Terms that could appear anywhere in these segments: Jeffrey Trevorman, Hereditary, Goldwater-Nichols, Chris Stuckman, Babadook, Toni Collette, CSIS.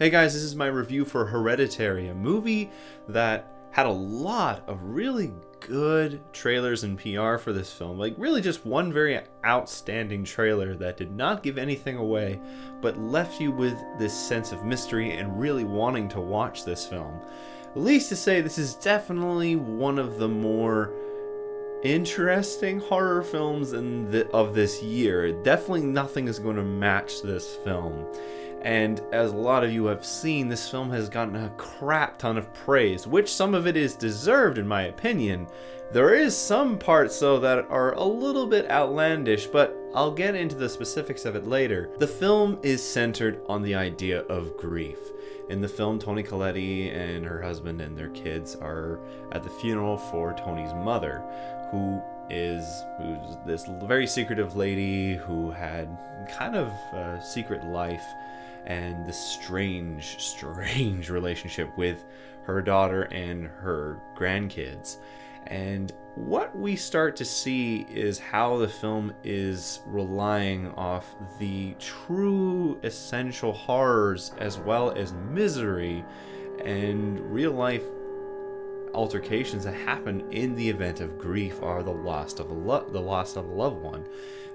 Hey guys, this is my review for Hereditary, a movie that had a lot of really good trailers and PR for this film. Like really just one very outstanding trailer that did not give anything away, but left you with this sense of mystery and really wanting to watch this film. At least to say, this is definitely one of the more interesting horror films of this year. Definitely nothing is going to match this film. And as a lot of you have seen, this film has gotten a crap ton of praise, which some of it is deserved in my opinion. There is some parts though that are a little bit outlandish, but I'll get into the specifics of it later. The film is centered on the idea of grief. In the film, Toni Collette and her husband and their kids are at the funeral for Toni's mother, who's this very secretive lady who had kind of a secret life and this strange, strange relationship with her daughter and her grandkids. And what we start to see is how the film is relying off the true essential horrors as well as misery and real life altercations that happen in the event of grief or the loss of a loved one.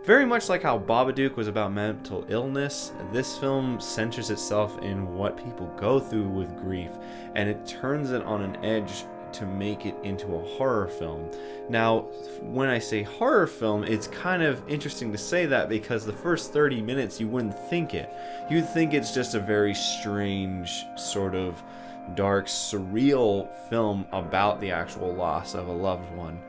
Very much like how Babadook was about mental illness, this film centers itself in what people go through with grief, and it turns it on an edge to make it into a horror film. Now, when I say horror film, it's kind of interesting to say that because the first 30 minutes you wouldn't think it. You'd think it's just a very strange sort of dark, surreal film about the actual loss of a loved one.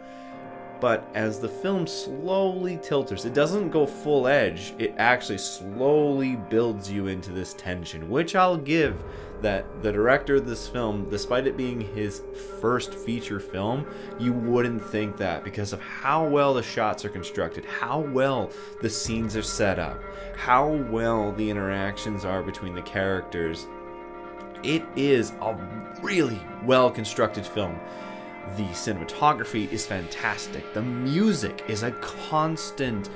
But as the film slowly tilters, it doesn't go full edge, it actually slowly builds you into this tension, which I'll give that the director of this film, despite it being his first feature film, you wouldn't think that because of how well the shots are constructed, how well the scenes are set up, how well the interactions are between the characters. It is a really well-constructed film. The cinematography is fantastic. The music is a constant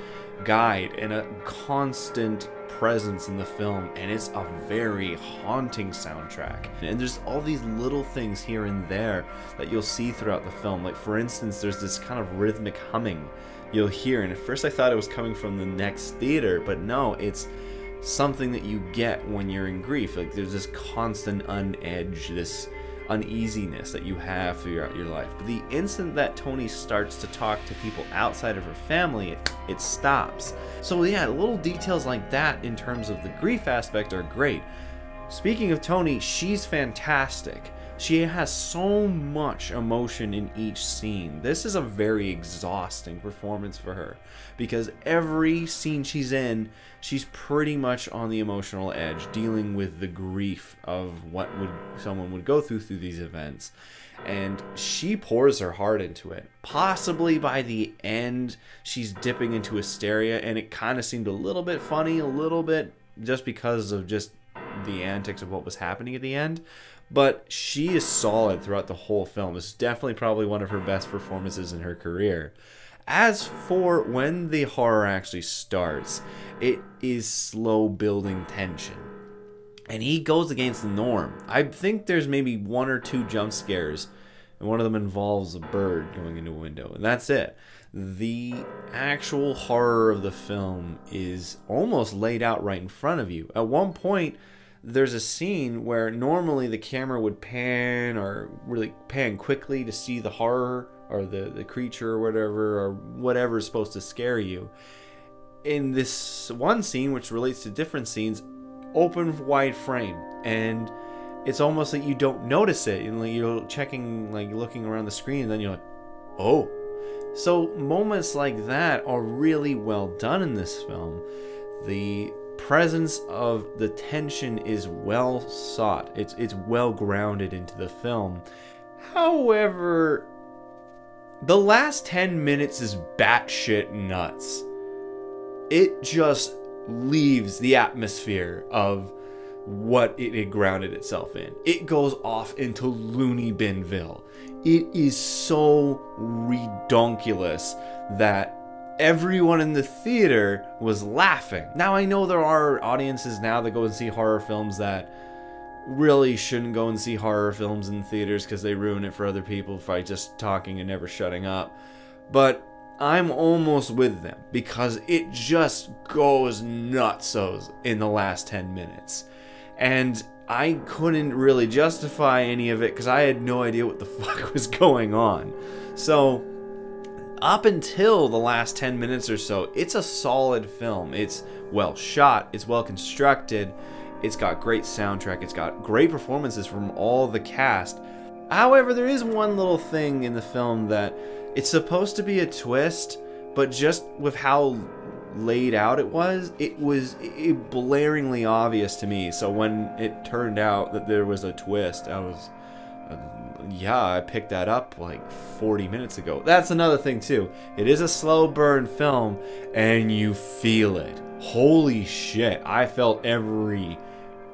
guide and a constant presence in the film, and it's a very haunting soundtrack. And there's all these little things here and there that you'll see throughout the film. Like for instance, there's this kind of rhythmic humming you'll hear, and at first I thought it was coming from the next theater, but no, it's something that you get when you're in grief. Like there's this constant this uneasiness that you have throughout your life. But the instant that Toni starts to talk to people outside of her family, it stops. So yeah, little details like that in terms of the grief aspect are great. Speaking of Toni, she's fantastic. She has so much emotion in each scene. This is a very exhausting performance for her because every scene she's in, she's pretty much on the emotional edge, dealing with the grief of what someone would go through these events. And she pours her heart into it. Possibly by the end, she's dipping into hysteria, and it kind of seemed a little bit funny, a little bit just because of just the antics of what was happening at the end. But she is solid throughout the whole film. It's definitely probably one of her best performances in her career. As for when the horror actually starts, it is slow building tension. And he goes against the norm. I think there's maybe one or two jump scares, and one of them involves a bird going into a window, and that's it. The actual horror of the film is almost laid out right in front of you. At one point, there's a scene where normally the camera would pan or really pan quickly to see the horror or the creature or whatever is supposed to scare you. In this one scene, which relates to different scenes, open wide frame, and it's almost like you don't notice it, and like you're checking, like looking around the screen, and then you're like, oh. So moments like that are really well done in this film. The presence of the tension is well sought. It's well grounded into the film. However, the last 10 minutes is batshit nuts. It just leaves the atmosphere of what it grounded itself in. It goes off into Looney Binville. It is so redonkulous that everyone in the theater was laughing. Now I know there are audiences now that go and see horror films that really shouldn't go and see horror films in theaters because they ruin it for other people by just talking and never shutting up. But I'm almost with them because it just goes nutsos in the last 10 minutes. And I couldn't really justify any of it because I had no idea what the fuck was going on. So up until the last 10 minutes or so, it's a solid film. It's well shot, it's well constructed, it's got great soundtrack, it's got great performances from all the cast. However, there is one little thing in the film that it's supposed to be a twist, but just with how laid out it was blaringly obvious to me. So when it turned out that there was a twist, I was, yeah, I picked that up like 40 minutes ago. That's another thing too. It is a slow burn film and you feel it. Holy shit, I felt every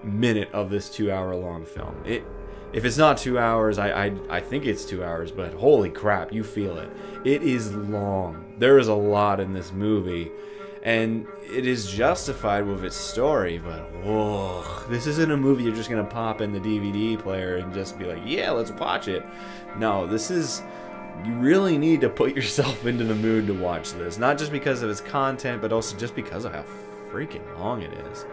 minute of this 2 hour long film. If it's not 2 hours, I think it's 2 hours, but holy crap, you feel it. It is long. There is a lot in this movie, and it is justified with its story, but whoa, this isn't a movie you're just going to pop in the DVD player and just be like, yeah, let's watch it. No, this is... you really need to put yourself into the mood to watch this. Not just because of its content, but also just because of how freaking long it is.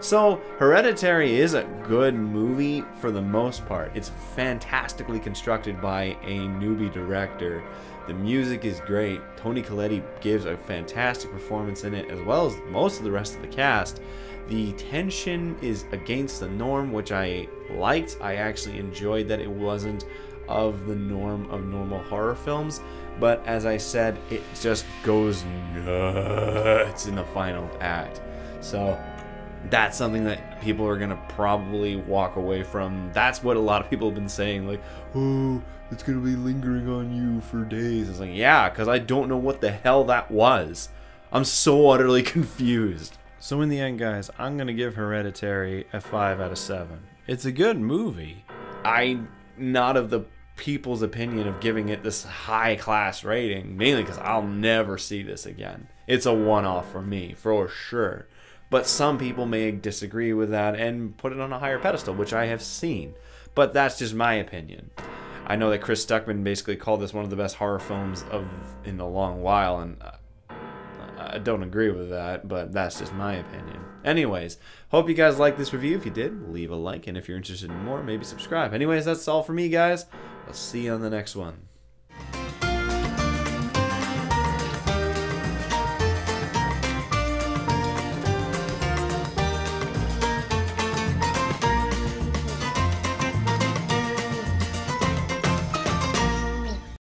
So, Hereditary is a good movie for the most part. It's fantastically constructed by a newbie director. The music is great. Toni Collette gives a fantastic performance in it, as well as most of the rest of the cast. The tension is against the norm, which I liked. I actually enjoyed that it wasn't of the norm of normal horror films, but as I said, it just goes nuts in the final act. So that's something that people are gonna probably walk away from. That's what a lot of people have been saying, like, oh, it's gonna be lingering on you for days. It's like, yeah, because I don't know what the hell that was. I'm so utterly confused. So in the end, guys, I'm gonna give Hereditary a 5 out of 7. It's a good movie. I'm not of the people's opinion of giving it this high class rating, mainly because I'll never see this again. It's a one-off for me, for sure. But some people may disagree with that and put it on a higher pedestal, which I have seen. But that's just my opinion. I know that Chris Stuckman basically called this one of the best horror films in a long while, and I don't agree with that, but that's just my opinion. Anyways, hope you guys liked this review. If you did, leave a like, and if you're interested in more, maybe subscribe. Anyways, that's all for me, guys. I'll see you on the next one.